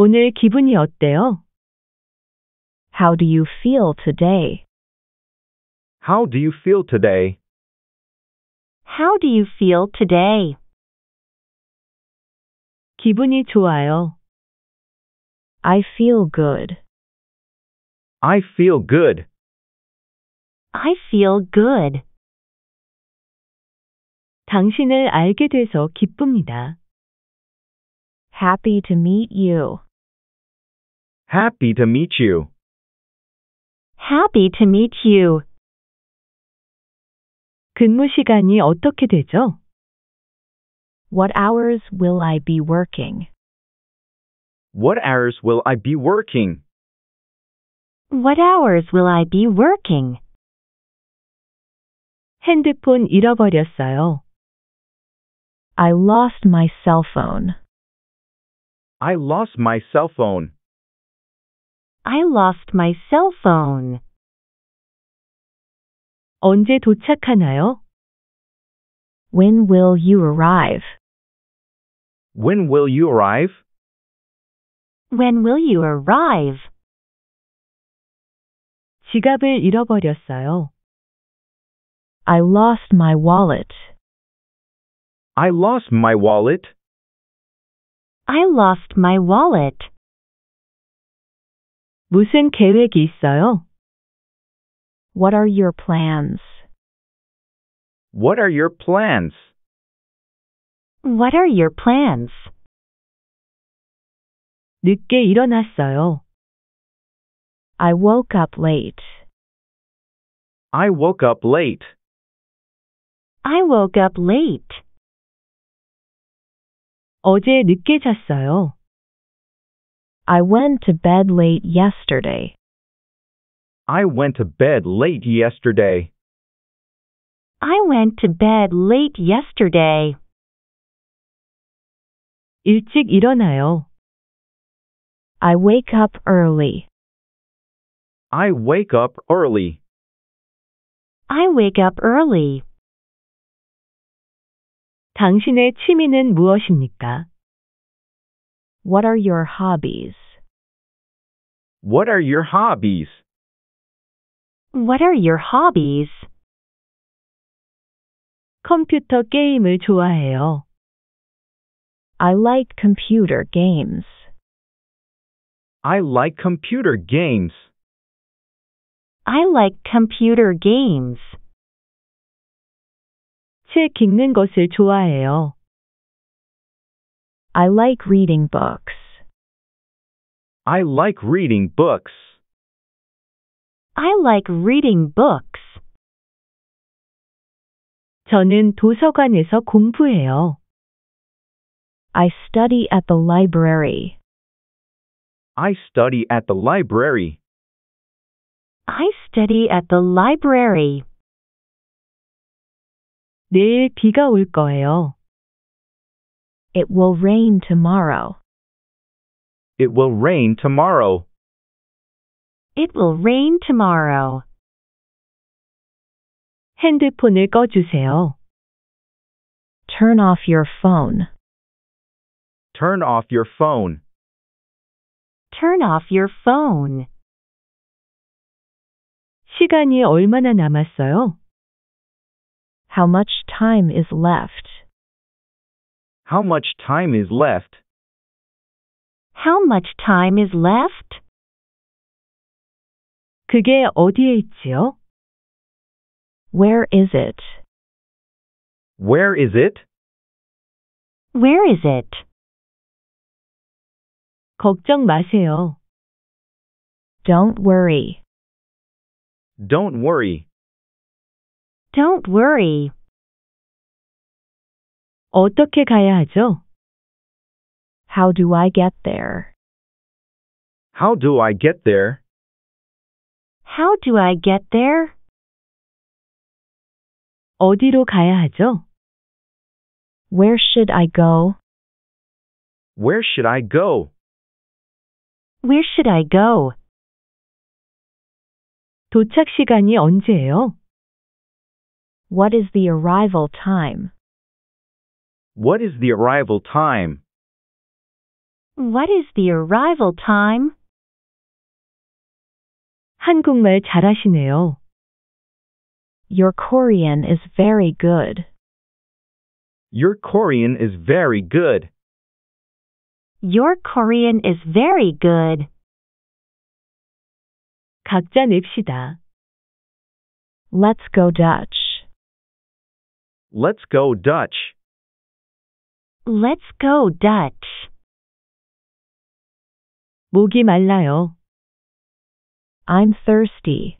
오늘 기분이 어때요? How do you feel today? How do you feel today? How do you feel today? 기분이 좋아요. I feel good. I feel good. I feel good. 당신을 알게 돼서 기쁩니다. Happy to meet you. Happy to meet you. Happy to meet you. 근무 시간이 어떻게 되죠? What hours will I be working? What hours will I be working? What hours will I be working? 핸드폰 잃어버렸어요. I lost my cell phone. I lost my cell phone. I lost my cell phone. 언제 도착하나요? When will you arrive? When will you arrive? When will you arrive? 지갑을 잃어버렸어요. I lost my wallet. I lost my wallet. I lost my wallet. 무슨 계획이 있어요? What are your plans? What are your plans? What are your plans? 늦게 일어났어요. I woke up late. I woke up late. I woke up late. 어제 늦게 잤어요. I went to bed late yesterday. I went to bed late yesterday. I went to bed late yesterday. 일찍 일어나요. I wake up early. I wake up early. I wake up early. 당신의 취미는 무엇입니까? What are your hobbies? What are your hobbies? What are your hobbies? 컴퓨터 게임을 좋아해요. I like computer games. I like computer games. I like computer games. 책 읽는 것을 좋아해요. I like reading books. I like reading books. I like reading books. 저는 도서관에서 공부해요. I study at the library. I study at the library. I study at the library. 내일 비가 올 거예요. It will rain tomorrow. It will rain tomorrow. It will rain tomorrow. 핸드폰을 꺼주세요. Turn off your phone. Turn off your phone. Turn off your phone. 시간이 얼마나 남았어요? How much time is left? How much time is left? How much time is left? 그게 어디에 있지요? Where is it? Where is it? Where is it? 걱정 마세요. Don't worry. Don't worry. Don't worry. 어떻게 가야 하죠? How do I get there? How do I get there? How do I get there? 어디로 가야 하죠? Where should I go? Where should I go? Where should I go? 도착 시간이 언제예요? What is the arrival time? What is the arrival time? What is the arrival time? 한국말 잘하시네요. Your Korean is very good. Your Korean is very good. Your Korean is very good. 각자 냅시다. Let's go Dutch. Let's go Dutch. Let's go Dutch. 목이 말라요. I'm thirsty.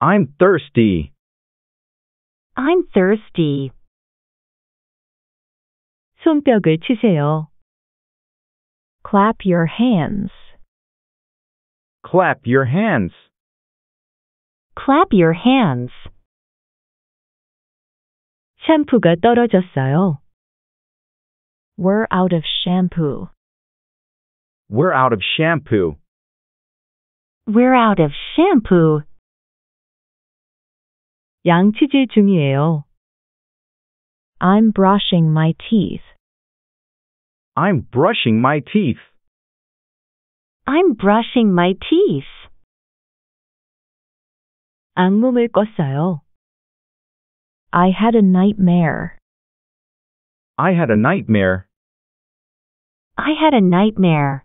I'm thirsty. I'm thirsty. 손뼉을 치세요. Clap your hands. Clap your hands. Clap your hands. 샴푸가 떨어졌어요. We're out of shampoo. We're out of shampoo. We're out of shampoo. 양치질 중이에요. I'm brushing my teeth. I'm brushing my teeth. I'm brushing my teeth. 악몽을 꿨어요. I had a nightmare. I had a nightmare. I had a nightmare.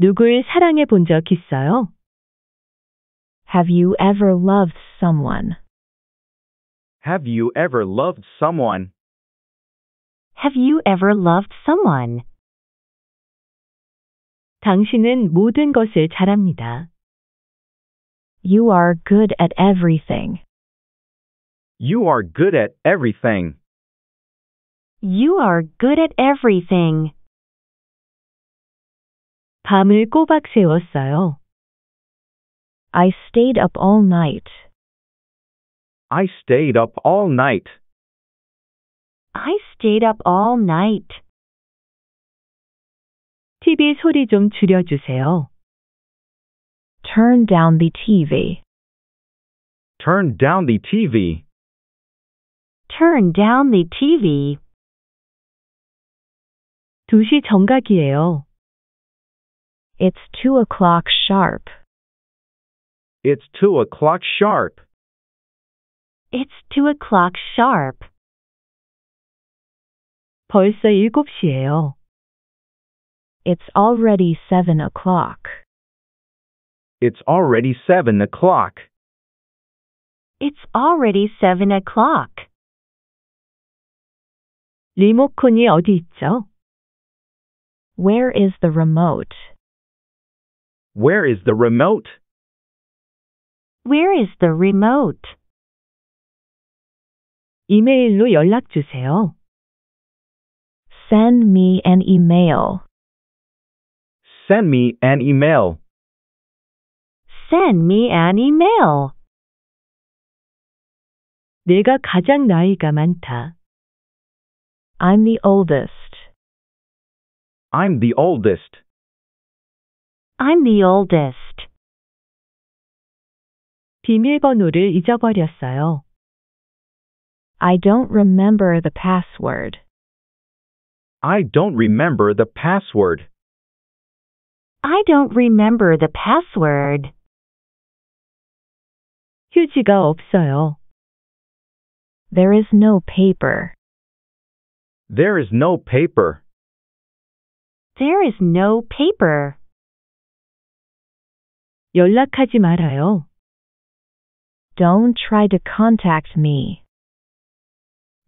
누굴 사랑해 본 적 있어요? Have you ever loved someone? Have you ever loved someone? Have you ever loved someone? 당신은 모든 것을 잘합니다. You are good at everything. You are good at everything. You are good at everything. 밤을 꼬박 새웠어요. I stayed up all night. I stayed up all night. I stayed up all night. TV 소리 좀 줄여주세요. Turn down the TV. Turn down the TV. Turn down the TV. 2시 정각이에요. It's 2 o'clock sharp. It's 2 o'clock sharp. It's 2 o'clock sharp. 벌써 7시예요. It's already 7 o'clock. It's already 7 o'clock. It's already 7 o'clock. 리모컨이 어디 있죠? Where is the remote? Where is the remote? Where is the remote? 이메일로 연락 주세요. Send me an email. Send me an email. Send me an email. 내가 가장 나이가 많다. I'm the oldest. I'm the oldest. I'm the oldest. 비밀번호를 잊어버렸어요. I don't remember the password. I don't remember the password. I don't remember the password. 휴지가 없어요. There is no paper. There is no paper. There is no paper. 연락하지 말아요. Don't try to contact me.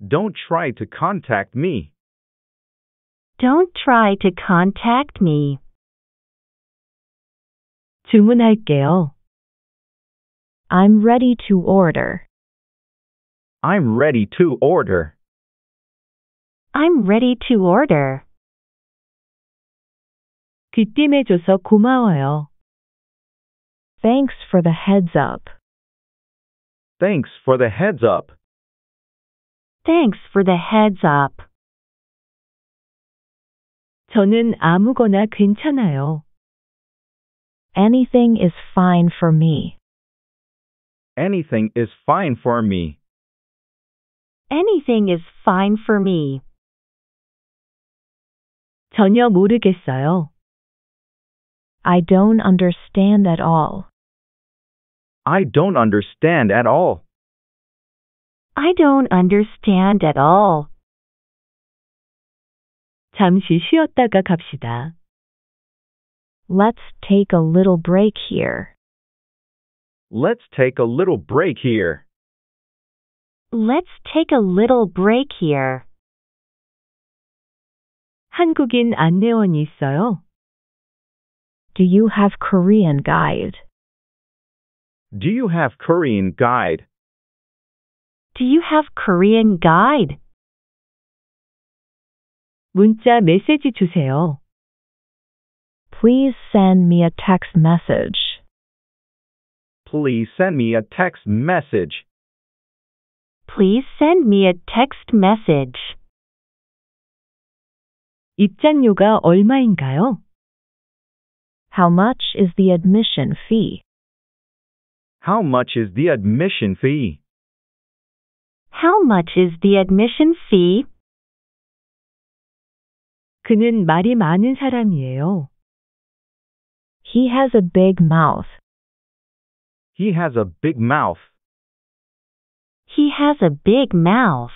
Don't try to contact me. Don't try to contact me. 주문할게요. I'm ready to order. I'm ready to order. I'm ready to order. 귀띔해줘서 고마워요. Thanks for the heads up. Thanks for the heads up. Thanks for the heads up. 저는 아무거나 괜찮아요. Anything is fine for me. Anything is fine for me. Anything is fine for me. 전혀 모르겠어요. I don't understand at all. I don't understand at all. I don't understand at all. 잠시 쉬었다가 갑시다. Let's take a little break here. Let's take a little break here. Let's take a little break here. 한국인 안내원이 있어요? Do you have Korean guide? Do you have Korean guide? Do you have Korean guide? 문자 메시지 주세요. Please send me a text message. Please send me a text message. Please send me a text message. 입장료가 얼마인가요? How much is the admission fee? How much is the admission fee? How much is the admission fee? 그는 말이 많은 사람이에요. He has a big mouth. He has a big mouth. He has a big mouth.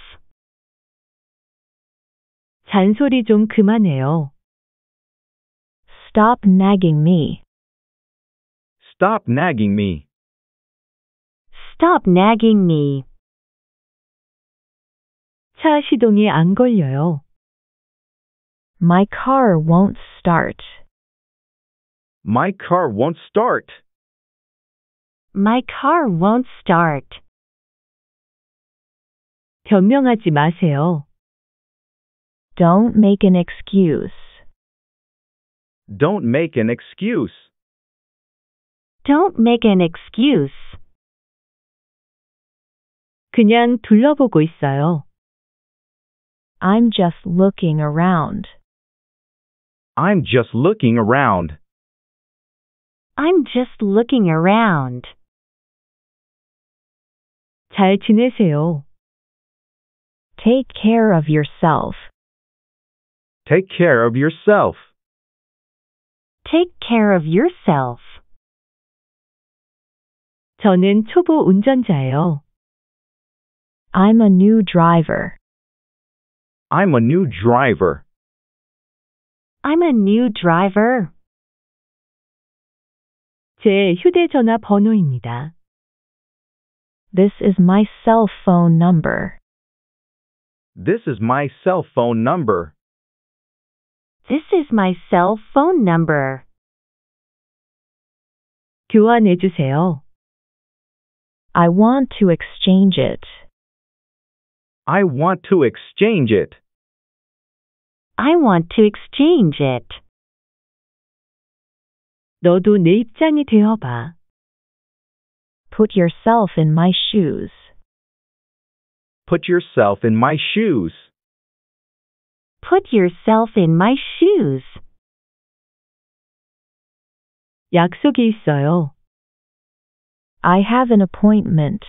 잔소리 좀 그만해요. Stop nagging me. Stop nagging me. Stop nagging me. 차 시동이 안 걸려요. My car won't start. My car won't start. My car won't start. 변명하지 마세요. Don't make an excuse. Don't make an excuse. Don't make an excuse. 그냥 둘러보고 있어요. I'm just looking around. I'm just looking around. I'm just looking around. 잘 지내세요. Take care of yourself. Take care of yourself. Take care of yourself. 저는 초보 운전자예요. I'm a new driver. I'm a new driver. I'm a new driver. 제 휴대전화 번호입니다. This is my cell phone number. This is my cell phone number. This is my cell phone number. 교환해 주세요. I want to exchange it. I want to exchange it. I want to exchange it. 너도 내 입장이 되어봐. Put yourself in my shoes. Put yourself in my shoes. Put yourself in my shoes. 약속이 있어요. I have an appointment.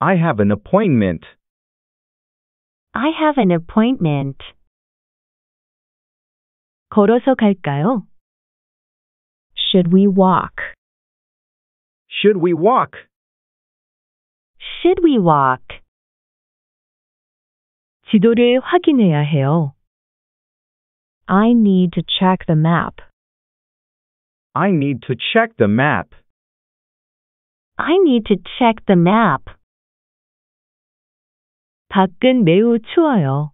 I have an appointment. I have an appointment. 걸어서 갈까요? Should we walk? Should we walk? Should we walk? 지도를 확인해야 해요. I need to check the map. I need to check the map. I need to check the map. 밖은 매우 추워요.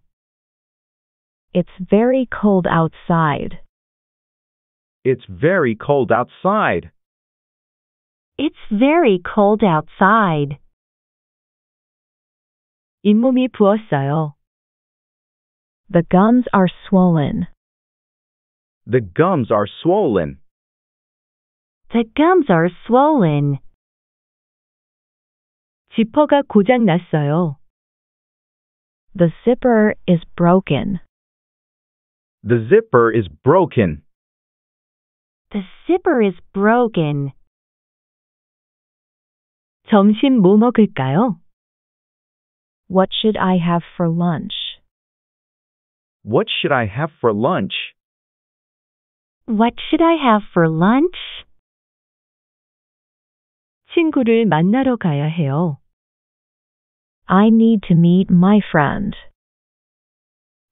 It's very cold outside. It's very cold outside. It's very cold outside. 잇몸이 부었어요. The gums are swollen. The gums are swollen. The gums are swollen. 지퍼가 고장 났어요. The zipper is broken. The zipper is broken. The zipper is broken. 점심 뭐 먹을까요? What should I have for lunch? What should I have for lunch? What should I have for lunch? 친구를 만나러 가야 해요. I need to meet my friend.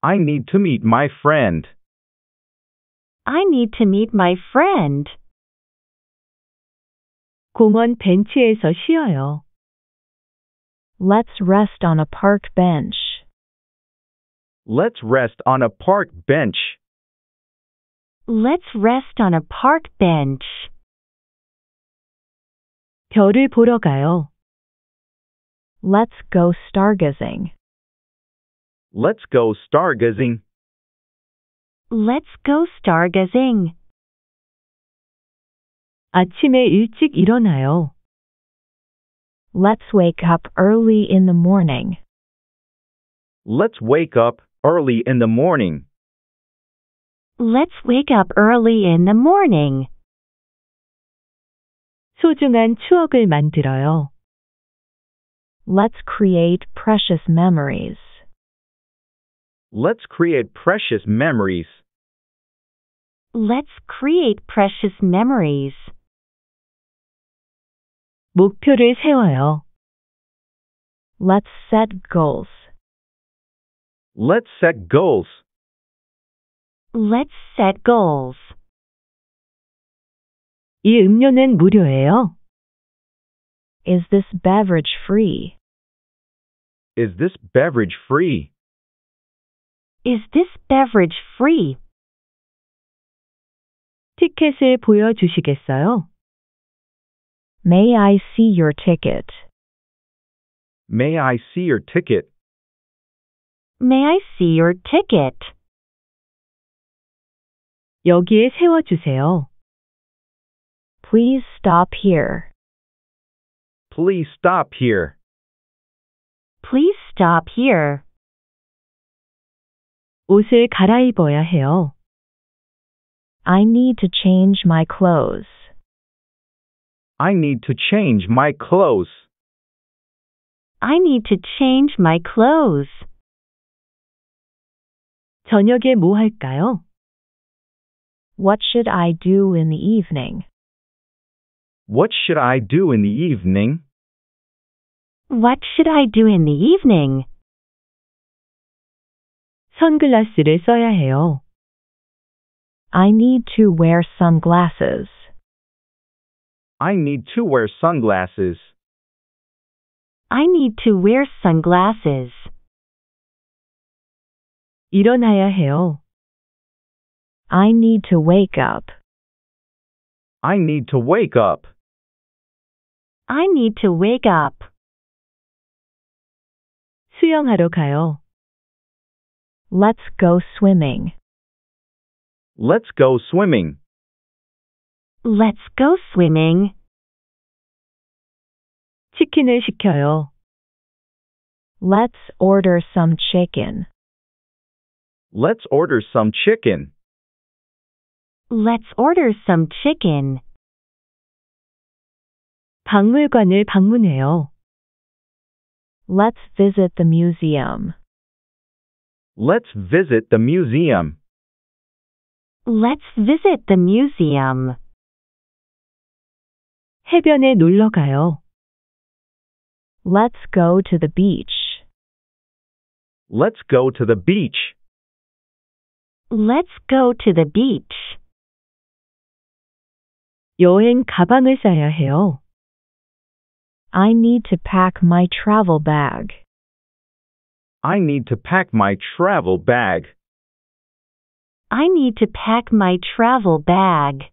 I need to meet my friend. I need to meet my friend. 공원 벤치에서 쉬어요. Let's rest on a park bench. Let's rest on a park bench. Let's rest on a park bench. 별을 보러 가요. Let's go stargazing. Let's go stargazing. Let's go stargazing. 아침에 일찍 일어나요. Let's wake up early in the morning. Let's wake up early in the morning. Let's wake up early in the morning. 소중한 추억을 만들어요. Let's create precious memories. Let's create precious memories. Let's create precious memories. 목표를 세워요. Let's set goals. Let's set goals. Let's set goals. 이 음료는 무료예요? Is this beverage free? Is this beverage free? Is this beverage free? 티켓을 보여주시겠어요? May I see your ticket? May I see your ticket? May I see your ticket? 여기에 세워주세요. Please stop here. Please stop here. Please stop here. 옷을 갈아입어야 해요. I need to change my clothes. I need to change my clothes. I need to change my clothes. 저녁에 뭐 할까요? What should I do in the evening? What should I do in the evening? What should I do in the evening? 선글라스를 써야 해요. I need to wear sunglasses. I need to wear sunglasses. I need to wear sunglasses. 일어나야 해요. I need to wake up. I need to wake up. I need to wake up. 수영하러 가요. Let's go swimming. Let's go swimming. Let's go swimming. 치킨을 시켜요. Let's order some chicken. Let's order some chicken. Let's order some chicken. 박물관을 방문해요. Let's visit the museum. Let's visit the museum. Let's visit the museum. 해변에 놀러 가요. Let's go to the beach. Let's go to the beach. Let's go to the beach. 여행 가방을 싸야 해요. I need to pack my travel bag. I need to pack my travel bag. I need to pack my travel bag.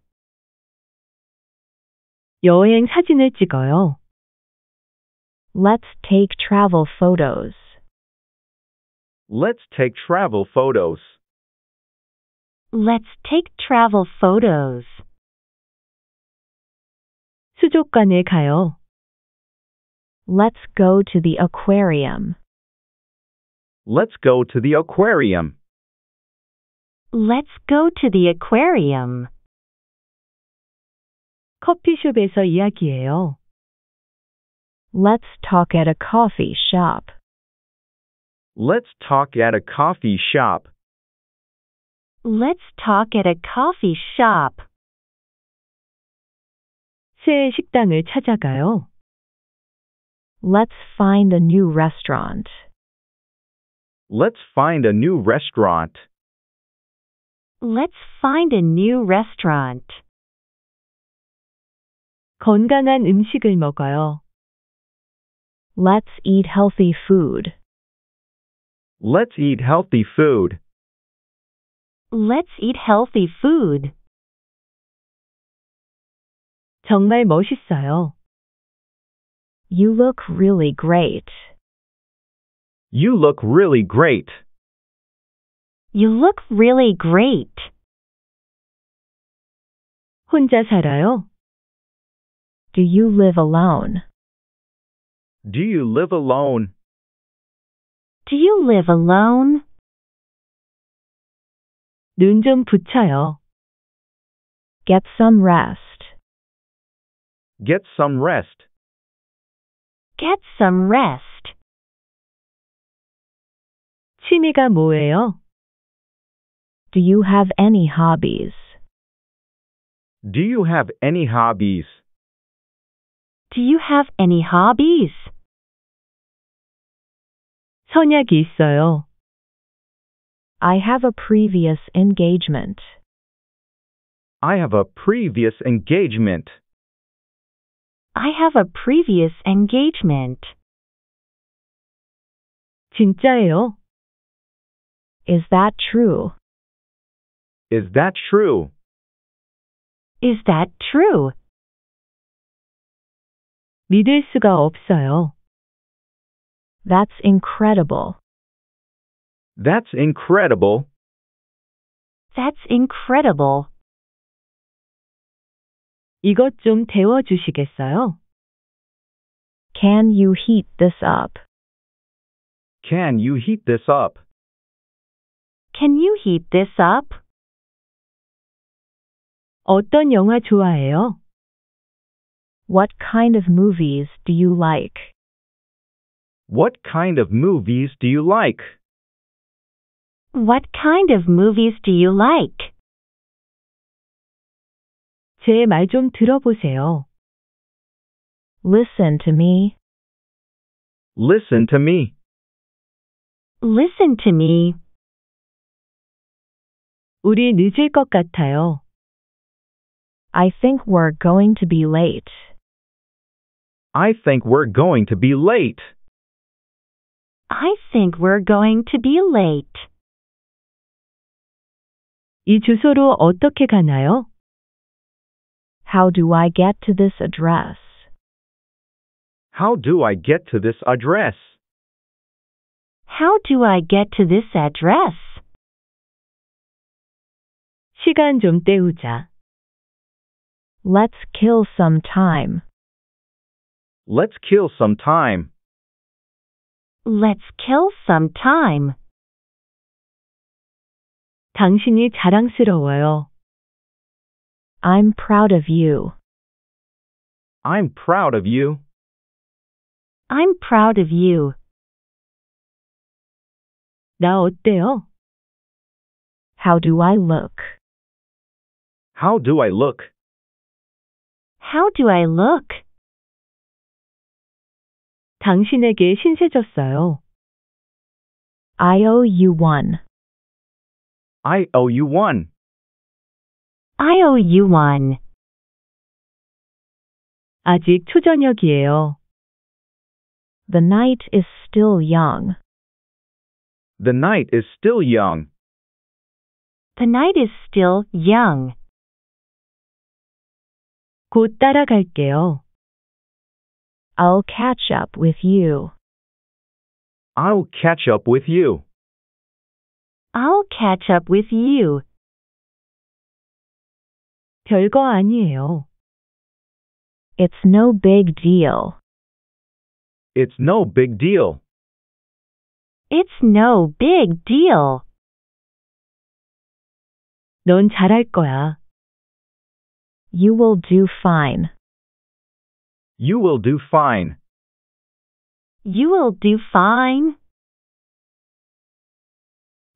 여행 사진을 찍어요. Let's take travel photos. Let's take travel photos. Let's take travel photos. 수족관에 가요. Let's go to the aquarium. Let's go to the aquarium. Let's go to the aquarium. 커피숍에서 이야기해요. Let's talk at a coffee shop. Let's talk at a coffee shop. Let's talk at a coffee shop. 새 식당을 찾아가요. Let's find a new restaurant. Let's find a new restaurant. Let's find a new restaurant. 건강한 음식을 먹어요. Let's eat healthy food. Let's eat healthy food. Let's eat healthy food. 정말 멋있어요. You look really great. You look really great. You look really great. 혼자 살아요? Do you live alone? Do you live alone? Do you live alone? 눈 좀 붙여요. Get some rest. Get some rest. Get some rest. 취미가 뭐예요? Do you have any hobbies? Do you have any hobbies? Do you have any hobbies? 선약이 있어요. I have a previous engagement. I have a previous engagement. I have a previous engagement. 진짜예요? Is that true? Is that true? Is that true? 믿을 수가 없어요. That's incredible. That's incredible. That's incredible. 이것 좀 데워 주시겠어요? Can you heat this up? Can you heat this up? Can you heat this up? 어떤 영화 좋아해요? What kind of movies do you like? What kind of movies do you like? What kind of movies do you like? 제 말 좀 들어보세요. Listen to me. Listen to me. Listen to me. 우리 늦을 것 같아요. I think we're going to be late. I think we're going to be late. I think we're going to be late. 이 주소로 어떻게 가나요? How do I get to this address? How do I get to this address? How do I get to this address? 시간 좀 때우자. Let's kill some time. Let's kill some time. Let's kill some time. 당신이 자랑스러워요. I'm proud of you. I'm proud of you. I'm proud of you. 나 어때요? How do I look? How do I look? How do I look? 당신에게 신세졌어요. I owe you one. I owe you one. I owe you one. 아직 초저녁이에요. The night is still young. The night is still young. The night is still young. 곧 따라갈게요. I'll catch up with you. I'll catch up with you. I'll catch up with you. 별거 아니에요. It's no big deal. It's no big deal. It's no big deal. 넌 잘할 거야. You will do fine. You will do fine. You will do fine.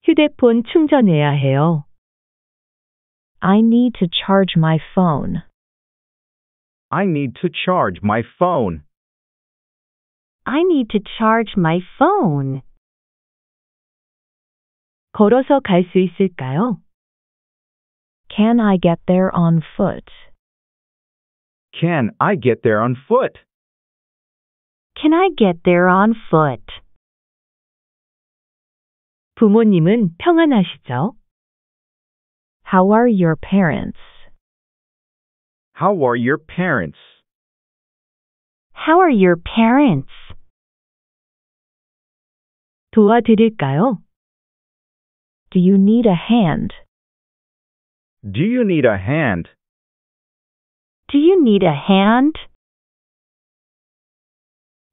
휴대폰 충전해야 해요. I need to charge my phone. I need to charge my phone. I need to charge my phone. 걸어서 갈 수 있을까요? Can I get there on foot? Can I get there on foot? Can I get there on foot? 부모님은 평안하시죠? How are your parents? How are your parents? How are your parents? 도와드릴까요? Do you need a hand? Do you need a hand? Do you need a hand?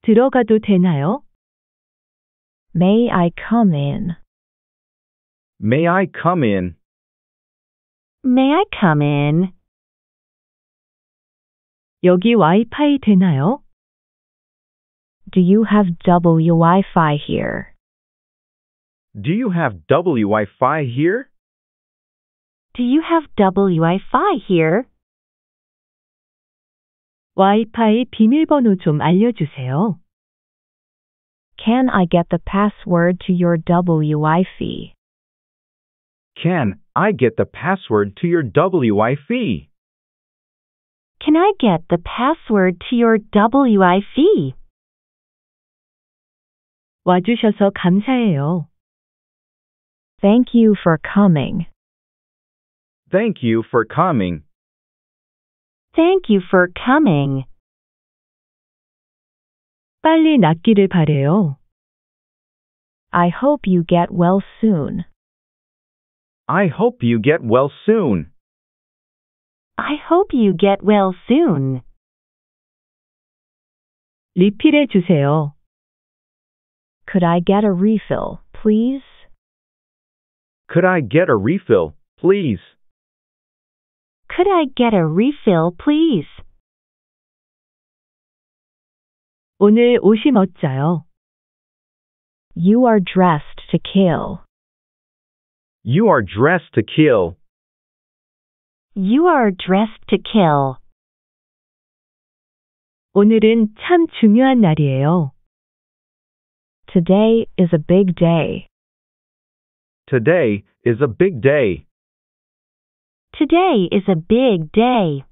들어가도 되나요? May I come in? May I come in? May I come in? 여기 와이파이 되나요? Do you have Wi-Fi here? Do you have Wi-Fi here? Do you have Wi-Fi here? 와이파이 비밀번호 좀 알려주세요. Can I get the password to your Wi-Fi? Can I get the password to your Wi-Fi? Can I get the password to your Wi-Fi? 와주셔서 감사해요. Thank you for coming. Thank you for coming. Thank you for coming. 빨리 낫기를 바래요. I hope you get well soon. I hope you get well soon. I hope you get well soon. 리필해 주세요. Could I get a refill, please? Could I get a refill, please? Could I get a refill, please? 오늘 옷이 멋져요. You are dressed to kill. You are dressed to kill. You are dressed to kill. 오늘은 참 중요한 날이에요. Today is a big day. Today is a big day. Today is a big day.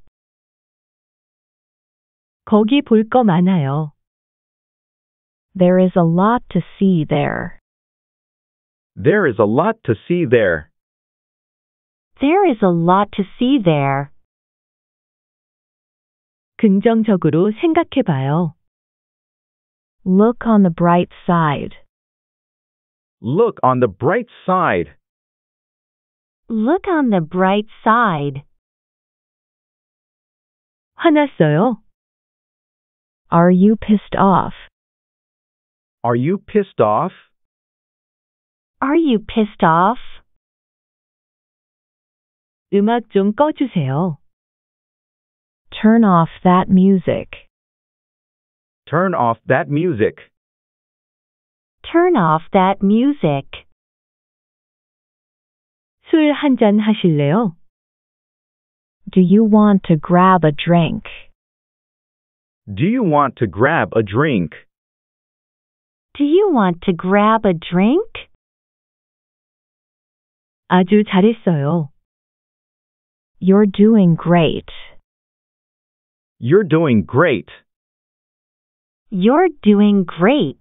거기 볼 거 많아요. There is a lot to see there. There is a lot to see there. There is a lot to see there. 긍정적으로 생각해 봐요. Look on the bright side. Look on the bright side. Look on the bright side. 화났어요? Are you pissed off? Are you pissed off? Are you pissed off? 음악 좀 꺼주세요. Turn off that music. Turn off that music. Turn off that music. 술 한 잔 하실래요? Do you want to grab a drink? Do you want to grab a drink? Do you want to grab a drink? 아주 잘했어요. You're doing great. You're doing great. You're doing great.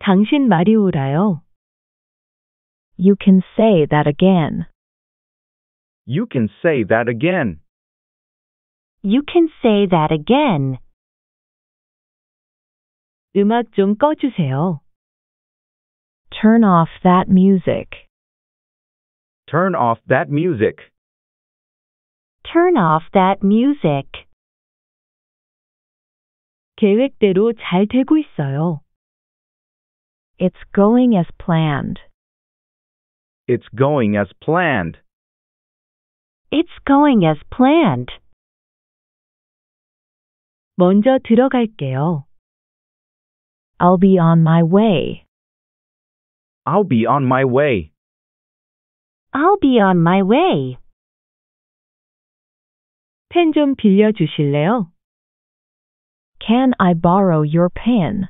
당신 말이 옳아요. You can say that again. You can say that again. You can say that again. 음악 좀 꺼주세요. Turn off that music. Turn off that music. Turn off that music. 계획대로 잘 되고 있어요. It's going as planned. It's going as planned. It's going as planned. 먼저 들어갈게요. I'll be on my way. I'll be on my way. I'll be on my way. 펜 좀 빌려 주실래요? Can I borrow your pen?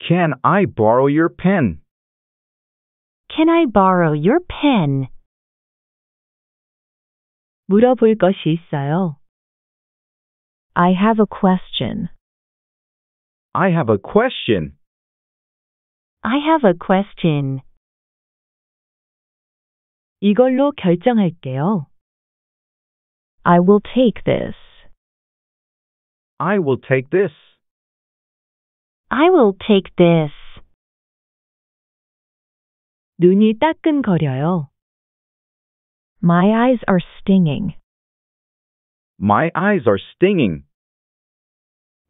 Can I borrow your pen? Can I borrow your pen? 물어볼 것이 있어요. I have a question. I have a question. I have a question. 이걸로 결정할게요. I will take this. I will take this. I will take this. 눈이 따끔거려요. My eyes are stinging. My eyes are stinging.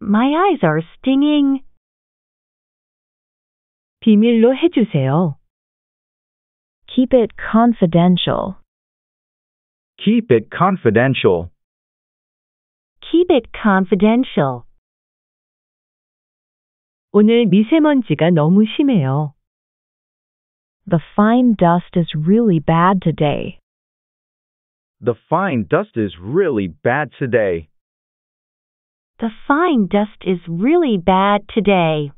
My eyes are stinging. 비밀로 해주세요. Keep it confidential. Keep it confidential. Keep it confidential. 오늘 미세먼지가 너무 심해요. The fine dust is really bad today. The fine dust is really bad today. The fine dust is really bad today.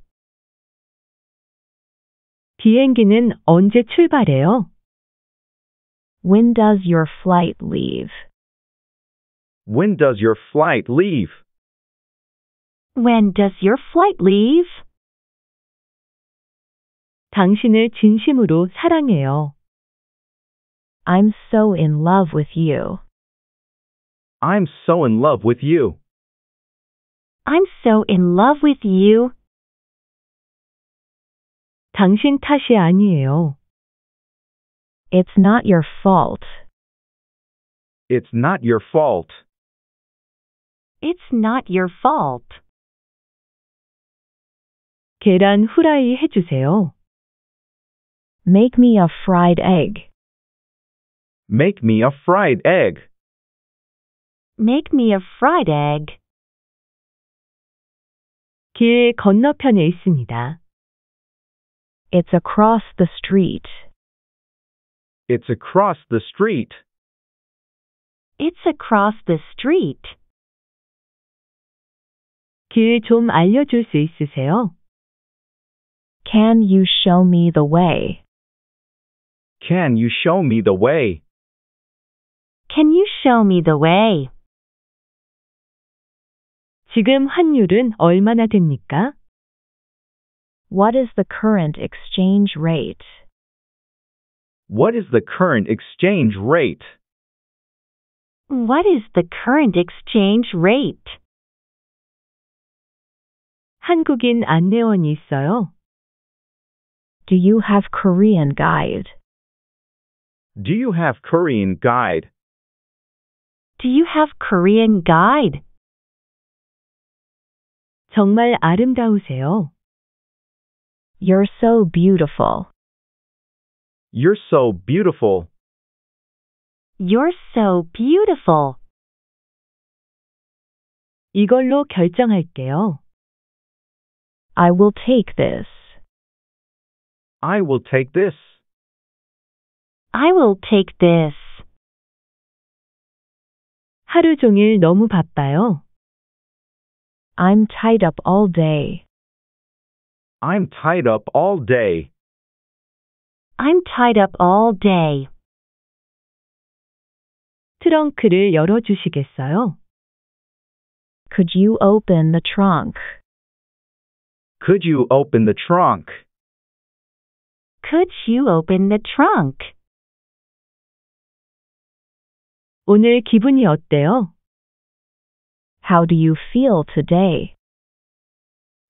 비행기는 언제 출발해요? When does your flight leave? When does your flight leave? When does your flight leave? 당신을 진심으로 사랑해요. I'm so in love with you. I'm so in love with you. I'm so in love with you. 당신 탓이 아니에요. It's not your fault. It's not your fault. It's not your fault. 계란 후라이 해주세요. Make me a fried egg. Make me a fried egg. Make me a fried egg. 길 건너편에 있습니다. It's across the street. It's across the street. It's across the street. 길 좀 알려줄 수 있으세요? Can you show me the way? Can you show me the way? Can you show me the way? 지금 환율은 얼마나 됩니까? What is the current exchange rate? What is the current exchange rate? What is the current exchange rate? 한국인 안내원이 있어요? Do you have Korean guide? Do you have Korean guide? Do you have Korean guide? 정말 아름다우세요. You're so beautiful. You're so beautiful. You're so beautiful. 이걸로 결정할게요. I will take this. I will take this. I will take this. 하루 종일 너무 바빠요. I'm tied up all day. I'm tied up all day. I'm tied up all day. 트렁크를 열어주시겠어요? Could you open the trunk? Could you open the trunk? Could you open the trunk? 오늘 기분이 어때요? How do you feel today?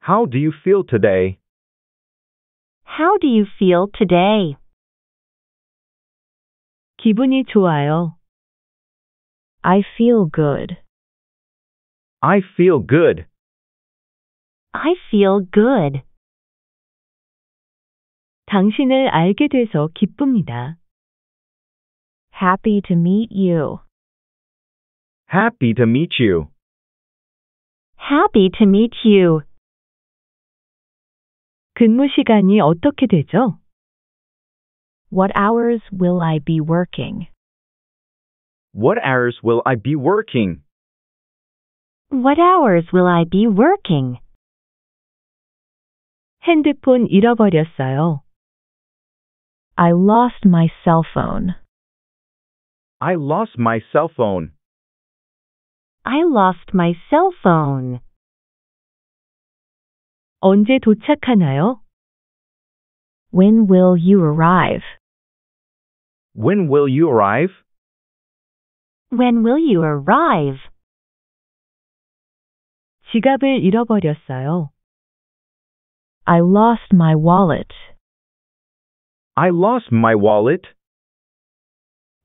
How do you feel today? How do you feel today? 기분이 좋아요. I feel good. I feel good. I feel good. 당신을 알게 돼서 기쁩니다. Happy to meet you. Happy to meet you. Happy to meet you. 근무 시간이 어떻게 되죠? What hours will I be working? What hours will I be working? What hours will I be working? 핸드폰 잃어버렸어요. I lost my cell phone. I lost my cell phone. I lost my cell phone. 언제 도착하나요? When will you arrive? When will you arrive? When will you arrive? 지갑을 잃어버렸어요. I lost my wallet. I lost my wallet.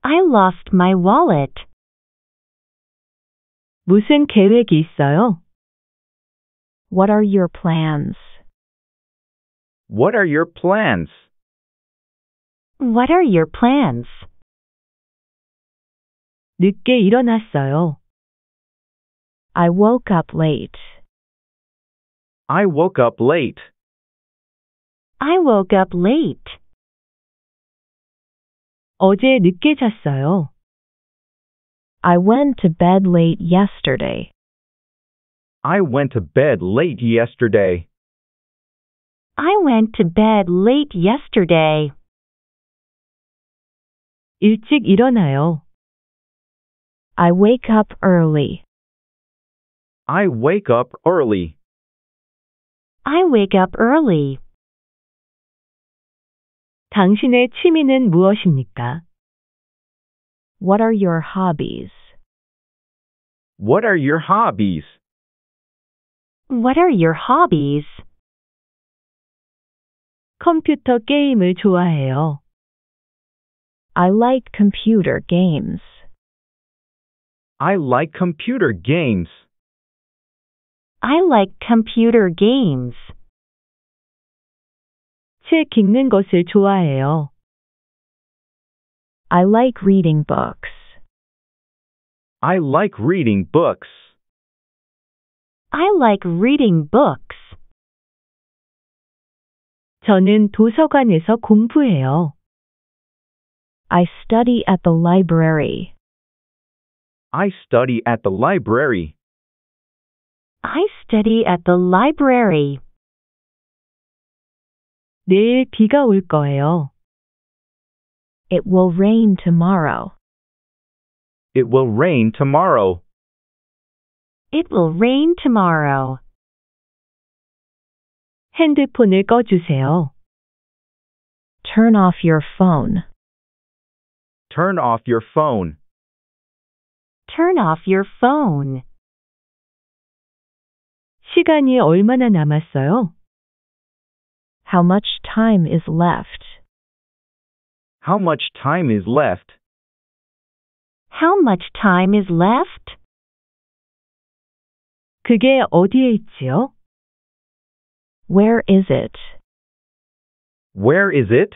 I lost my wallet. 무슨 계획이 있어요? What are your plans? What are your plans? What are your plans? 늦게 일어났어요. I woke up late. I woke up late. I woke up late. 어제 늦게 잤어요. I went to bed late yesterday. I went to bed late yesterday. I went to bed late yesterday. 일찍 일어나요. I wake up early. I wake up early. I wake up early. 당신의 취미는 무엇입니까? What are your hobbies? What are your hobbies? What are your hobbies? 컴퓨터 게임을 좋아해요. I like computer games. I like computer games. I like computer games. 책 읽는 것을 좋아해요. I like reading books. I like reading books. I like reading books. 저는 도서관에서 공부해요. I study at the library. I study at the library. I study at the library. 내일 비가 올 거예요. It will rain tomorrow. It will rain tomorrow. It will rain tomorrow. 핸드폰을 꺼주세요. Turn off your phone. Turn off your phone. Turn off your phone. 시간이 얼마나 남았어요? How much time is left? How much time is left? How much time is left? 그게 어디에 있지요? Where is it? Where is it?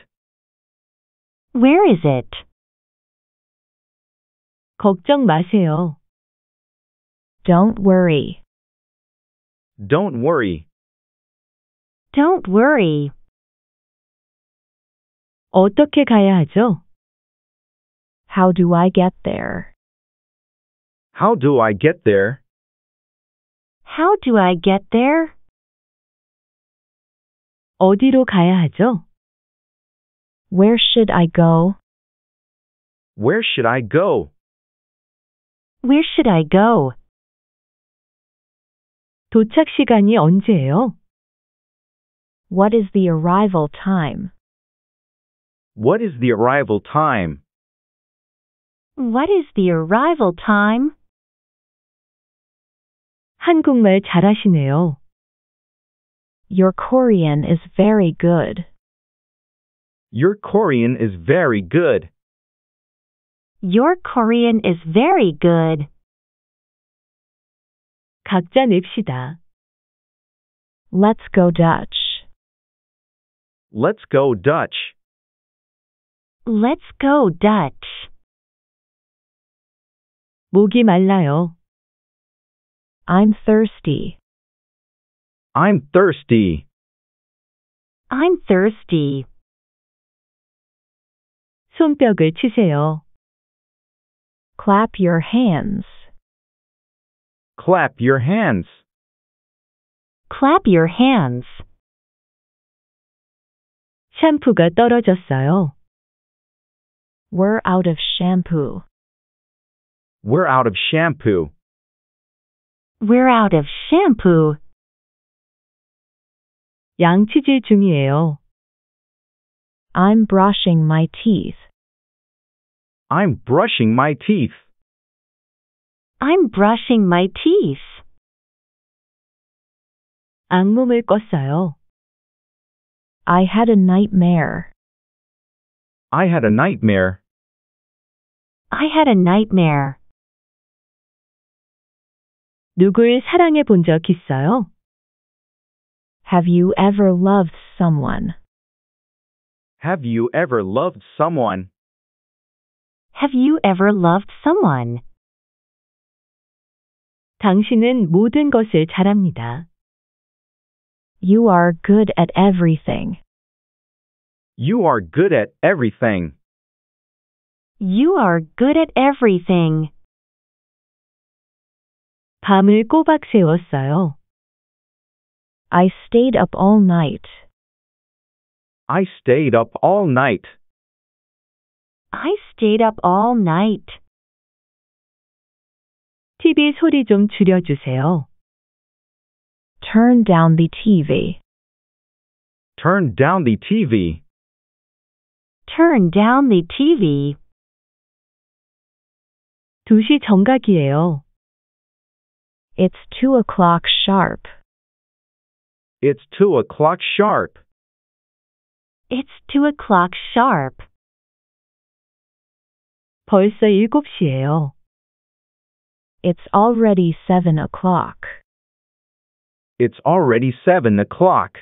Where is it? 걱정 마세요. Don't worry. Don't worry. Don't worry. 어떻게 가야 하죠? How do I get there? How do I get there? How do I get there? 어디로 가야 하죠? Where should I go? Where should I go? Where should I go? 도착 시간이 언제예요? What is the arrival time? What is the arrival time? What is the arrival time? 한국말 잘하시네요. Your Korean is very good. Your Korean is very good. Your Korean is very good. 각자 냅시다. Let's go Dutch. Let's go Dutch. Let's go Dutch. 목이 말라요. I'm thirsty. I'm thirsty. I'm thirsty. 손뼉을 치세요. Clap your hands. Clap your hands. Clap your hands. 샴푸가 떨어졌어요. We're out of shampoo. We're out of shampoo. We're out of shampoo. 양치질 중이에요. I'm brushing my teeth. I'm brushing my teeth. I'm brushing my teeth. 악몽을 꿨어요. I had a nightmare. I had a nightmare. I had a nightmare. 누굴 사랑해 본 적 있어요? Have you ever loved someone? Have you ever loved someone? Have you ever loved someone? 당신은 모든 것을 잘합니다. You are good at everything. You are good at everything. You are good at everything. 밤을 꼬박 새웠어요. I stayed up all night. I stayed up all night. I stayed up all night. TV 소리 좀 줄여주세요. Turn down the TV. Turn down the TV. Turn down the TV. 2시 정각이에요. It's 2 o'clock sharp. It's 2 o'clock sharp. It's 2 o'clock sharp. 벌써 7시예요. It's already 7 o'clock. It's already 7 o'clock.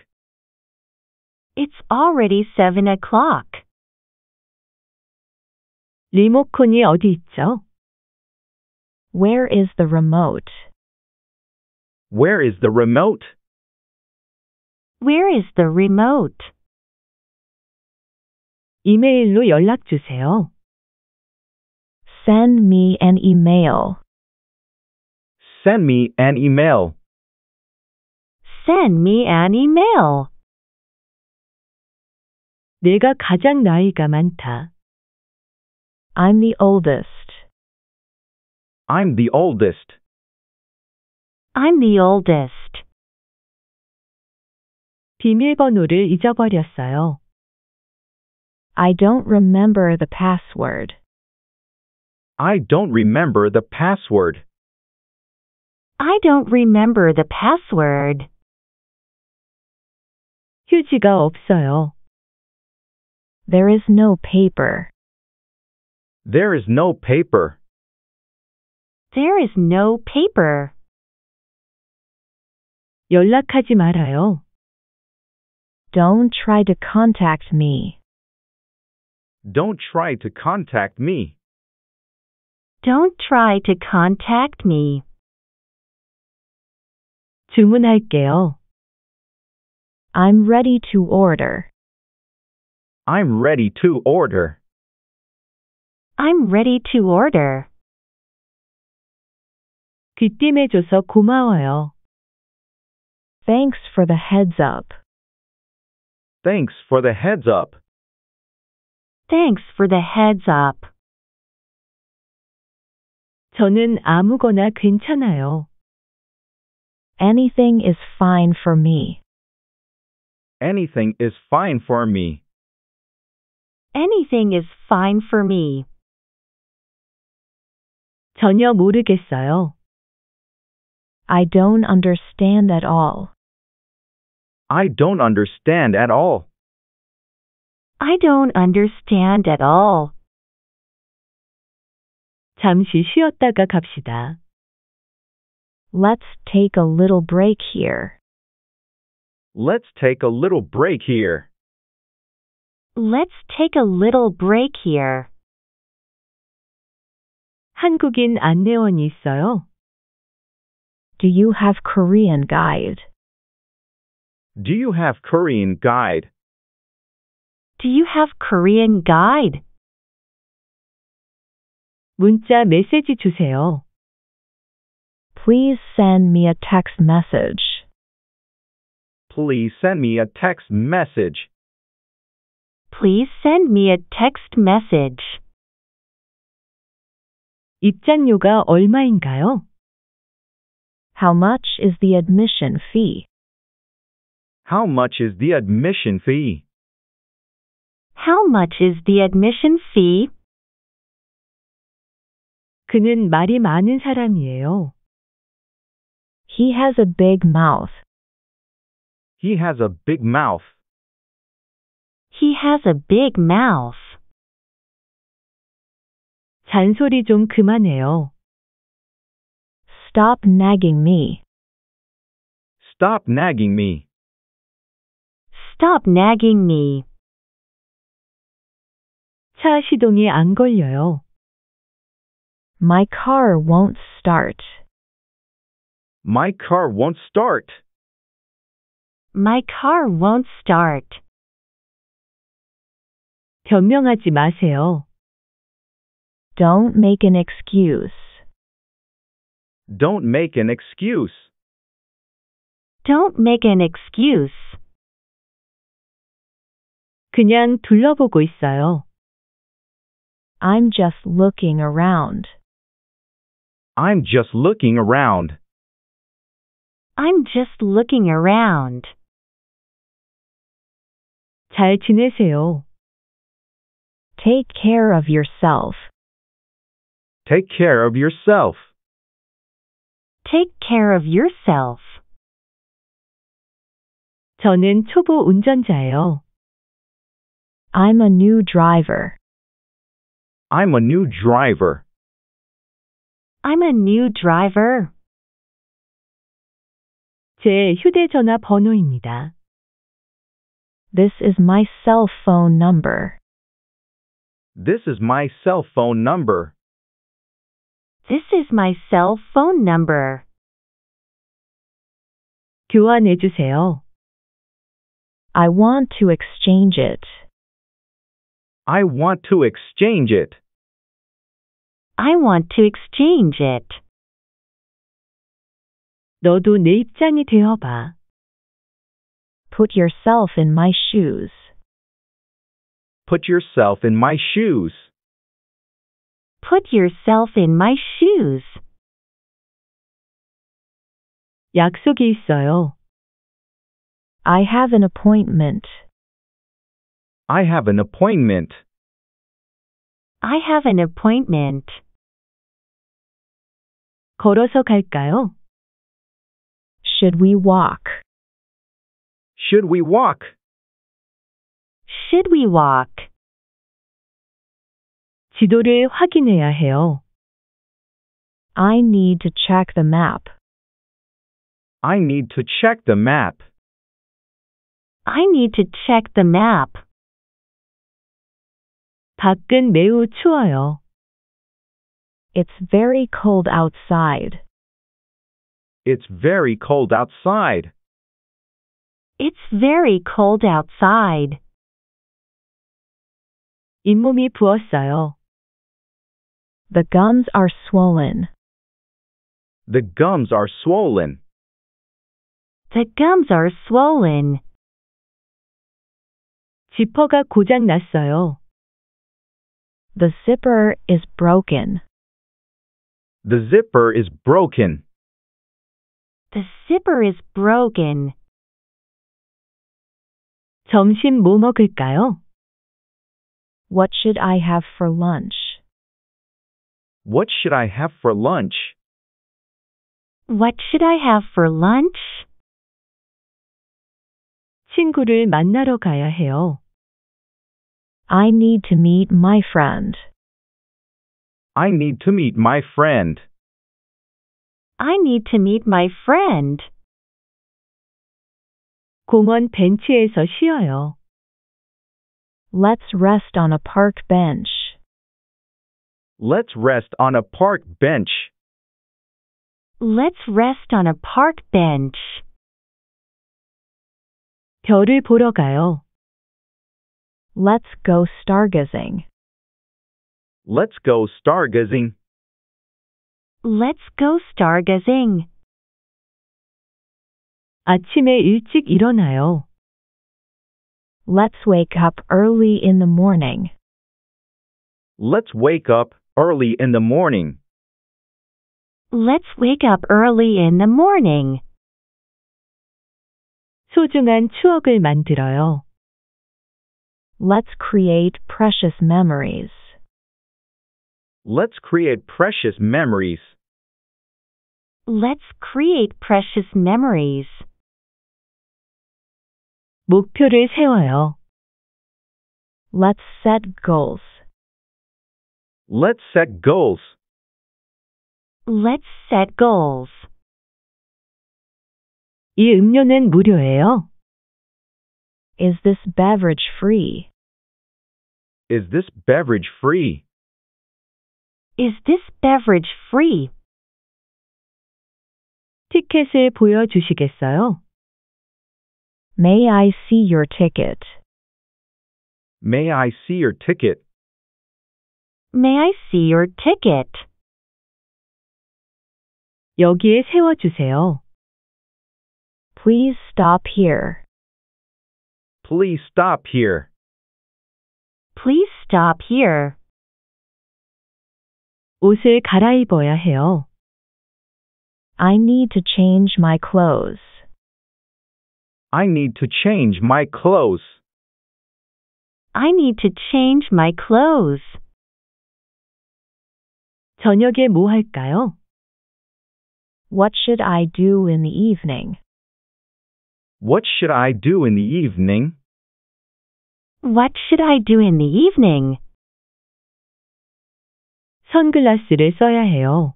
It's already 7 o'clock. 리모컨이 어디 있죠? Where is the remote? Where is the remote? Where is the remote? 이메일로 연락 주세요. Send me an email. Send me an email. Send me an email. 내가 가장 나이가 많다. I'm the oldest. I'm the oldest. I'm the oldest. 비밀번호를 잊어버렸어요. I don't remember the password. I don't remember the password. I don't remember the password. 휴지가 없어요. There is no paper. There is no paper. There is no paper. 연락하지 말아요. Don't try to contact me. Don't try to contact me. Don't try to contact me. 주문할게요. I'm ready to order. I'm ready to order. I'm ready to order. 귀띔해줘서 고마워요. Thanks for the heads up. Thanks for the heads up. Thanks for the heads up. 저는 아무거나 괜찮아요. Anything is fine for me. Anything is fine for me. Anything is fine for me. 전혀 모르겠어요. I don't understand at all. I don't understand at all. I don't understand at all. 잠시 쉬었다가 갑시다. Let's take a little break here. Let's take a little break here. Let's take a little break here. 한국인 안내원이 있어요? Do you have Korean guide? Do you have Korean guide? Do you have Korean guide? 문자 메시지 주세요. Please send me a text message. Please send me a text message. Please send me a text message. 입장료가 얼마인가요? How much is the admission fee? How much is the admission fee? How much is the admission fee? 그는 말이 많은 사람이에요. He has a big mouth. He has a big mouth. He has a big mouth. 잔소리 좀 그만해요. Stop nagging me. Stop nagging me. Stop nagging me. 차 시동이 안 걸려요. My car won't start. My car won't start. My car won't start. 변명하지 마세요. Don't make an excuse. Don't make an excuse. Don't make an excuse. 그냥 둘러보고 있어요. I'm just looking around. I'm just looking around. I'm just looking around. 잘 지내세요. Take care of yourself. Take care of yourself. Take care of yourself. 저는 초보 운전자예요. I'm a new driver. I'm a new driver. I'm a new driver. 제 휴대전화 번호입니다. This is my cell phone number. This is my cell phone number. This is my cell phone number. 교환해 주세요. I want to exchange it. I want to exchange it. I want to exchange it. 너도 내 입장이 되어 봐. Put yourself in my shoes. Put yourself in my shoes. Put yourself in my shoes. 약속이 있어요. I have an appointment. I have an appointment. I have an appointment. 걸어서 갈까요? Should we walk? Should we walk? Should we walk? 지도를 확인해야 해요. I need to check the map. I need to check the map. I need to check the map. 밖은 매우 추워요. It's very cold outside. It's very cold outside. It's very cold outside. 잇몸이 부었어요. The gums are swollen. The gums are swollen. The gums are swollen. 지퍼가 고장 났어요. The zipper is broken. The zipper is broken. The zipper is broken. 점심 뭐 먹을까요? What should I have for lunch? What should I have for lunch? What should I have for lunch? 친구를 만나러 가야 해요. I need to meet my friend. I need to meet my friend. I need to meet my friend. 공원 벤치에서 쉬어요. Let's rest on a park bench. Let's rest on a park bench. Let's rest on a park bench. 별을 보러 가요. Let's go stargazing. Let's go stargazing. Let's go stargazing. 아침에 일찍 일어나요. Let's wake up early in the morning. Let's wake up early in the morning. Let's wake up early in the morning. 소중한 추억을 만들어요. Let's create precious memories. Let's create precious memories. Let's create precious memories. 목표를 세워요. Let's set goals. Let's set goals. Let's set goals. 이 음료는 무료예요? Is this beverage free? Is this beverage free? Is this beverage free? 티켓을 보여주시겠어요? May I see your ticket? May I see your ticket? May I see your ticket? 여기에 세워주세요. Please stop here. Please stop here. Please stop here. 옷을 갈아입어야 해요. I need to change my clothes. I need to change my clothes. I need to change my clothes. 저녁에 뭐 할까요? What should I do in the evening? What should I do in the evening? What should I do in the evening? 선글라스를 써야 해요.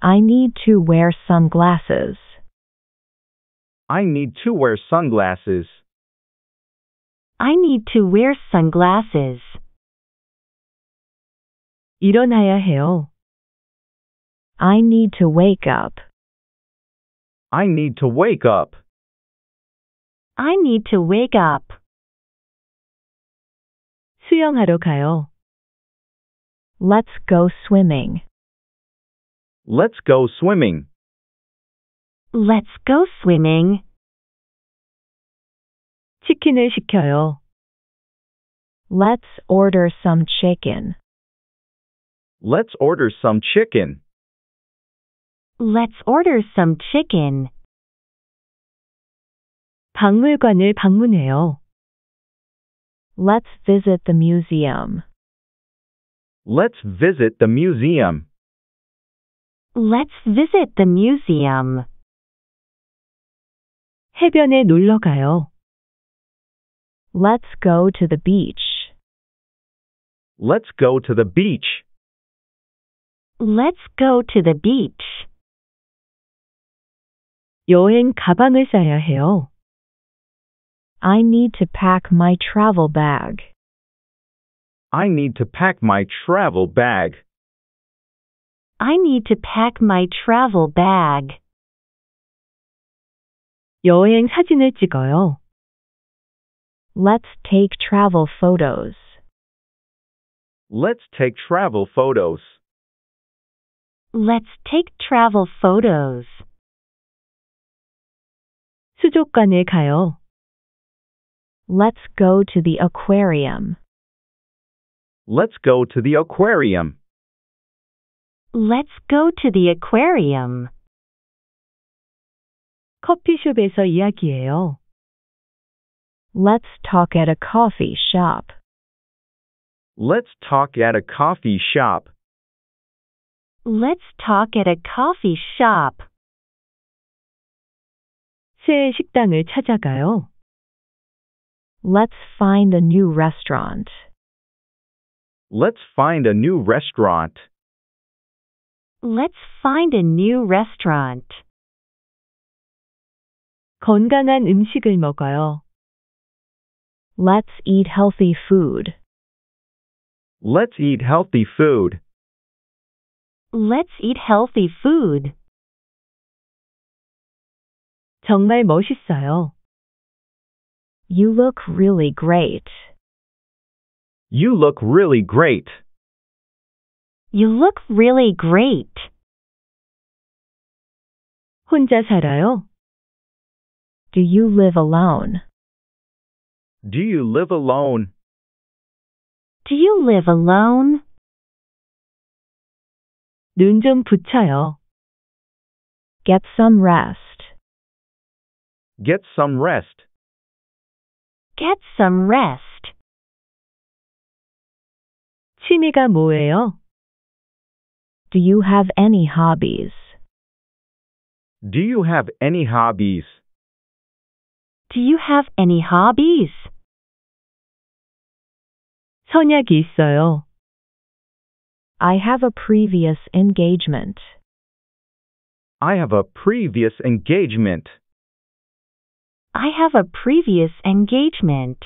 I need to wear sunglasses. I need to wear sunglasses. I need to wear sunglasses. 일어나야 해요. I need to wake up. I need to wake up. I need to wake up. 수영하러 가요. Let's go swimming. Let's go swimming. Let's go swimming. 치킨을 시켜요. Let's order some chicken. Let's order some chicken. Let's order some chicken. 박물관을 방문해요. Let's visit the museum. Let's visit the museum. Let's visit the museum. 해변에 놀러 가요. Let's go to the beach. Let's go to the beach. Let's go to the beach. 여행 가방을 싸야 해요. I need to pack my travel bag. I need to pack my travel bag. I need to pack my travel bag. 여행 사진을 찍어요. Let's take travel photos. Let's take travel photos. Let's take travel photos. 수족관에 가요. Let's go to the aquarium. Let's go to the aquarium. Let's go to the aquarium. 커피숍에서 이야기해요. Let's talk at a coffee shop. Let's talk at a coffee shop. Let's talk at a coffee shop. 새 식당을 찾아가요. Let's find a new restaurant. Let's find a new restaurant. Let's find a new restaurant. 건강한 음식을 먹어요. Let's eat healthy food. Let's eat healthy food. Let's eat healthy food. 정말 멋있어요. You look really great. You look really great. You look really great. 혼자 살아요? Do you live alone? Do you live alone? Do you live alone? 눈 좀 붙여요. Get some rest. Get some rest. Get some rest. 취미가 뭐예요? Do you have any hobbies? Do you have any hobbies? Do you have any hobbies? 선약이 있어요. I have a previous engagement. I have a previous engagement. I have a previous engagement.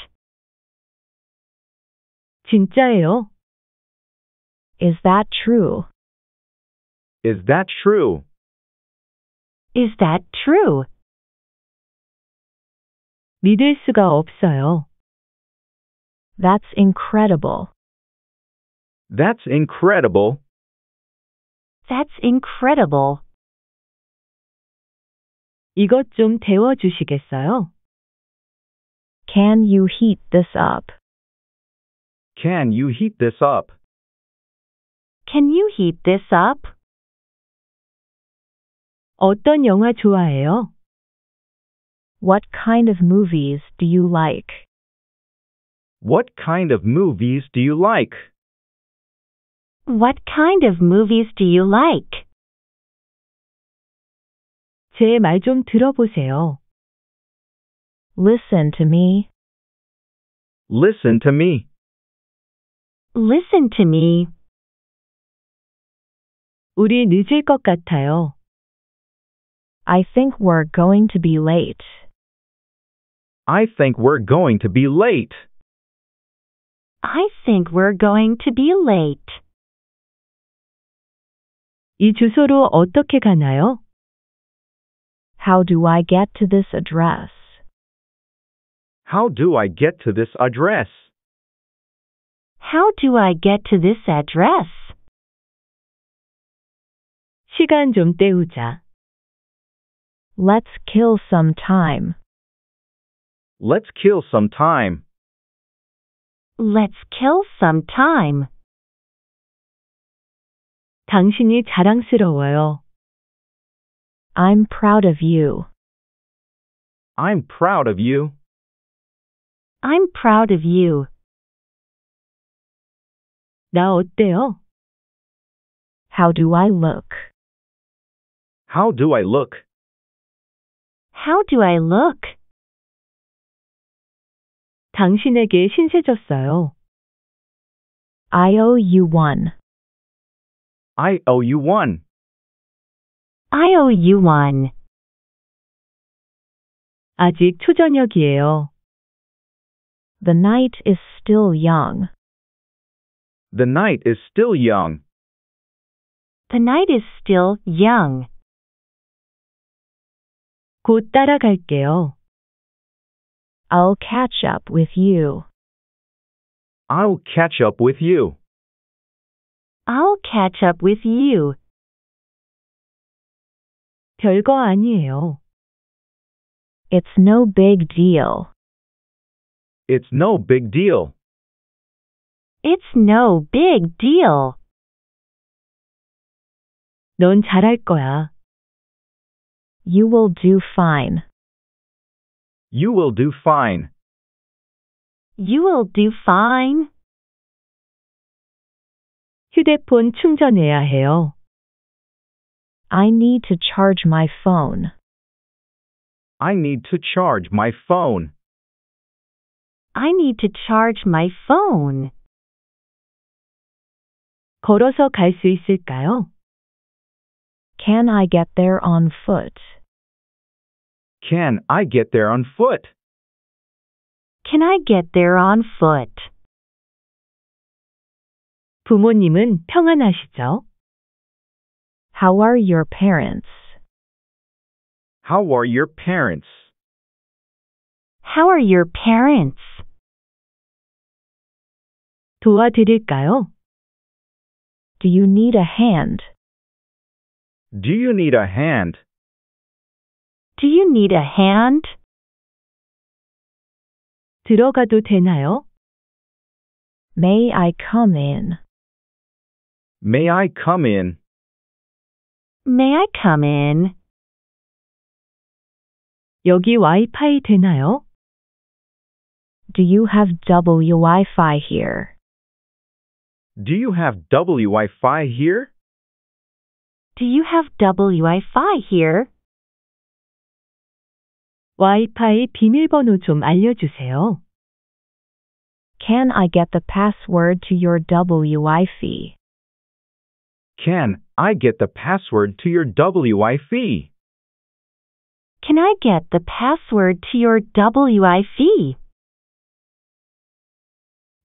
진짜예요? Is that true? Is that true? Is that true? 믿을 수가 없어요. That's incredible. That's incredible. That's incredible. 이것 좀 데워 주시겠어요? Can you heat this up? Can you heat this up? Can you heat this up? 어떤 영화 좋아해요? What kind of movies do you like? What kind of movies do you like? What kind of movies do you like? 제 말 좀 들어보세요. Listen to me. Listen to me. Listen to me. 우리 늦을 것 같아요. I think we're going to be late. I think we're going to be late. I think we're going to be late. 이 주소로 어떻게 가나요? How do I get to this address? How do I get to this address? How do I get to this address? 시간 좀 때우자. Let's kill some time. Let's kill some time. Let's kill some time. 당신이 자랑스러워요. I'm proud of you. I'm proud of you. I'm proud of you. 나 어때요? How do I look? How do I look? How do I look? 당신에게 신세졌어요. I owe you one. I owe you one. I owe you one. 아직 초저녁이에요. The night is still young. The night is still young. The night is still young. 곧 따라갈게요. I'll catch up with you. I'll catch up with you. I'll catch up with you. 별거 아니에요. It's no big deal. It's no big deal. It's no big deal. 넌 잘할 거야. You will do fine. You will do fine. You will do fine. 휴대폰 충전해야 해요. I need to charge my phone. I need to charge my phone. I need to charge my phone. 걸어서 갈 수 있을까요? Can I get there on foot? Can I get there on foot? Can I get there on foot? 부모님은 평안하시죠? How are your parents? How are your parents? How are your parents? 도와드릴까요? Do you need a hand? Do you need a hand? Do you need a hand? 들어가도 되나요? May I come in? May I come in? May I come in? 여기 와이파이 되나요? Do you have Wi-Fi here? Do you have Wi-Fi here? Do you have Wi-Fi here? 와이파이 비밀번호 좀 알려주세요. Can I get the password to your Wi-Fi? Can I get the password to your Wi-Fi? Can I get the password to your Wi-Fi?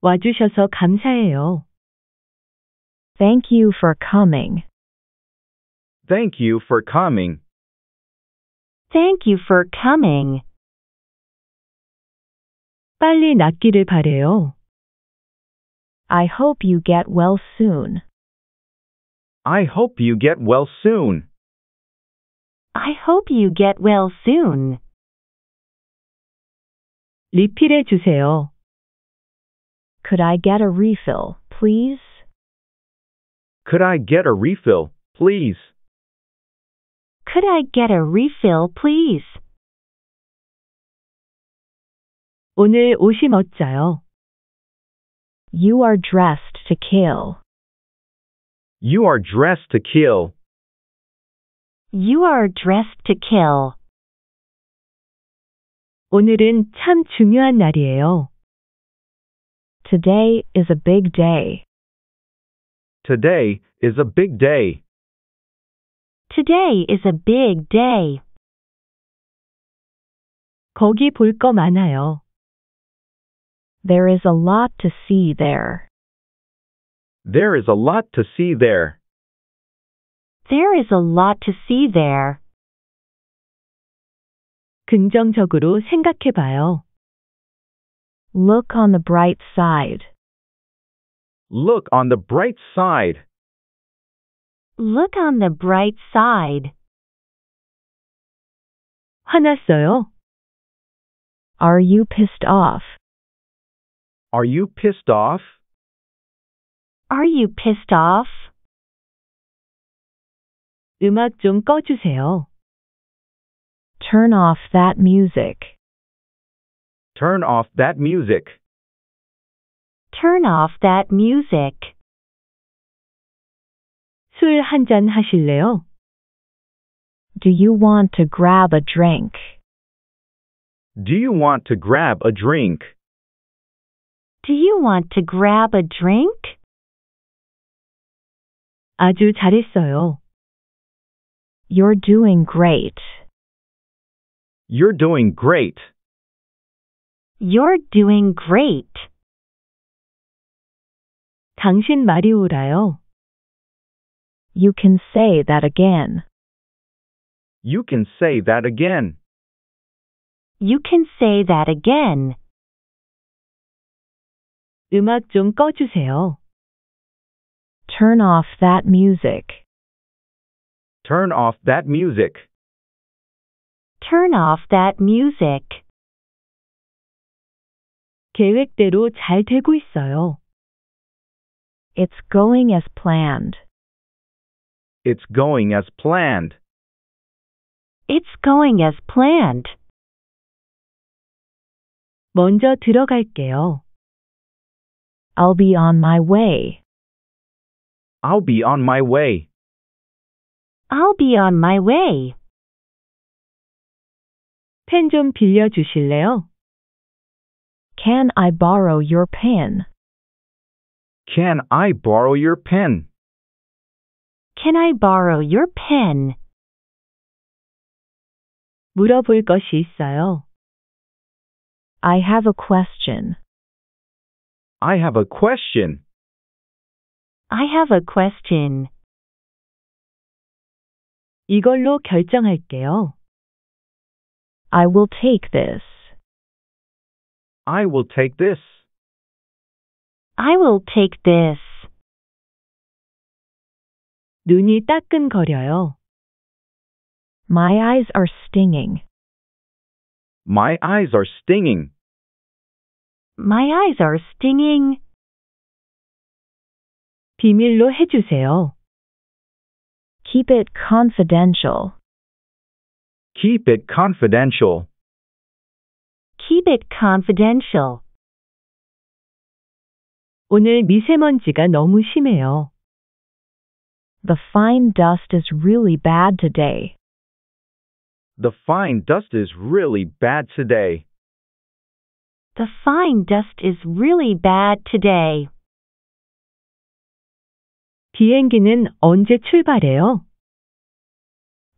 와주셔서 감사해요. Thank you for coming. Thank you for coming. Thank you for coming. 빨리 낫기를 바래요. I hope you get well soon. I hope you get well soon. I hope you get well soon. 리필해 주세요. Could I get a refill, please? Could I get a refill, please? Could I get a refill, please? 오늘 옷이 멋져요. You are dressed to kill. You are dressed to kill. You are dressed to kill. 오늘은 참 중요한 날이에요. Today is a big day. Today is a big day. Today is a big day. 거기 볼 거 많아요. There is a lot to see there. There is a lot to see there. There is a lot to see there. 긍정적으로 생각해 봐요. Look on the bright side. Look on the bright side. Look on the bright side. 화났어요? Are you pissed off? Are you pissed off? Are you pissed off? 음악 좀 꺼주세요. Turn off that music. Turn off that music. Turn off that music. 술 한 잔 하실래요? Do you want to grab a drink? Do you want to grab a drink? Do you want to grab a drink? 아주 잘했어요. You're doing great. You're doing great. You're doing great. 당신 말이 옳아요. You can say that again. You can say that again. You can say that again. 음악 좀 꺼주세요. Turn off that music. Turn off that music. Turn off that music. 계획대로 잘 되고 있어요. It's going as planned. It's going as planned. It's going as planned. 먼저 들어갈게요. I'll be on my way. I'll be on my way. I'll be on my way. 펜 좀 빌려 주실래요? Can I borrow your pen? Can I borrow your pen? Can I borrow your pen? 물어볼 것이 있어요. I have a question. I have a question. I have a question. 이걸로 결정할게요. I will take this. I will take this. I will take this. 눈이 따끈거려요. My eyes are stinging. My eyes are stinging. My eyes are stinging. 비밀로 해주세요. Keep it confidential. Keep it confidential. Keep it confidential. 오늘 미세먼지가 너무 심해요. The fine dust is really bad today. The fine dust is really bad today. The fine dust is really bad today. 비행기는 언제 출발해요?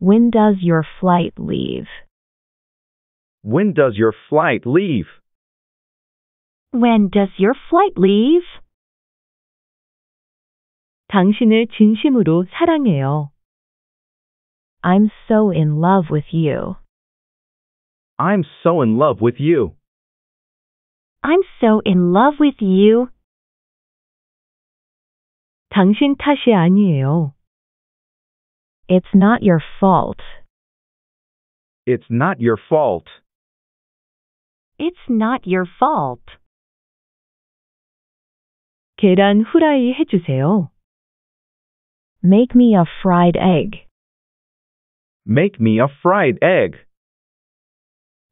When does your flight leave? When does your flight leave? When does your flight leave? 당신을 진심으로 사랑해요. I'm so in love with you. I'm so in love with you. I'm so in love with you. 당신 탓이 아니에요. It's not your fault. It's not your fault. It's not your fault. 계란 후라이 해주세요. Make me a fried egg. Make me a fried egg.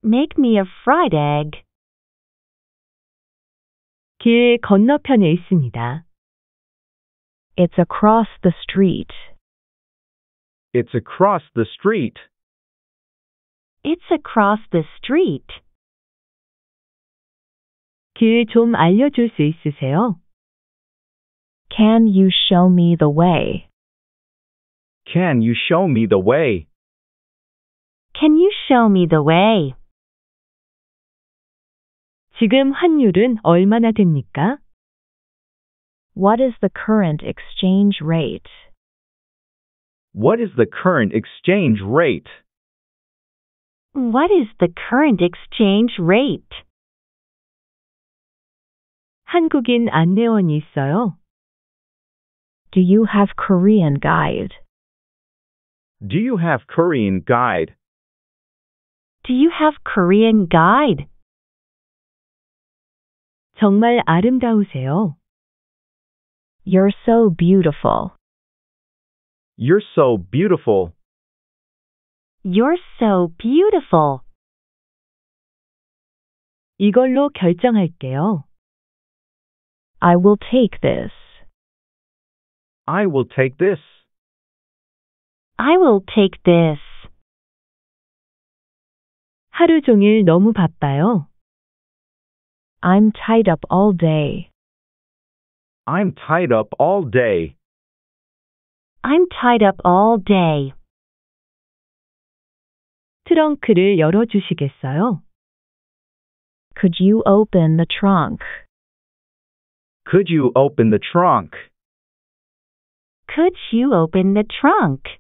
Make me a fried egg. 길 건너편에 있습니다. It's across the street. It's across the street. It's across the street. 길 좀 알려줄 수 있으세요? Can you show me the way? Can you show me the way? Can you show me the way? 지금 환율은 얼마나 됩니까? What is the current exchange rate? What is the current exchange rate? What is the current exchange rate? 한국인 안내원이 있어요? Do you have Korean guide? Do you have Korean guide? Do you have Korean guide? 정말 아름다우세요. You're so beautiful. You're so beautiful. You're so beautiful. 이걸로 결정할게요. I will take this. I will take this. I will take this. 하루 종일 너무 바빠요. I'm tied up all day. I'm tied up all day. I'm tied up all day. 트렁크를 열어주시겠어요? Could you open the trunk? Could you open the trunk? Could you open the trunk?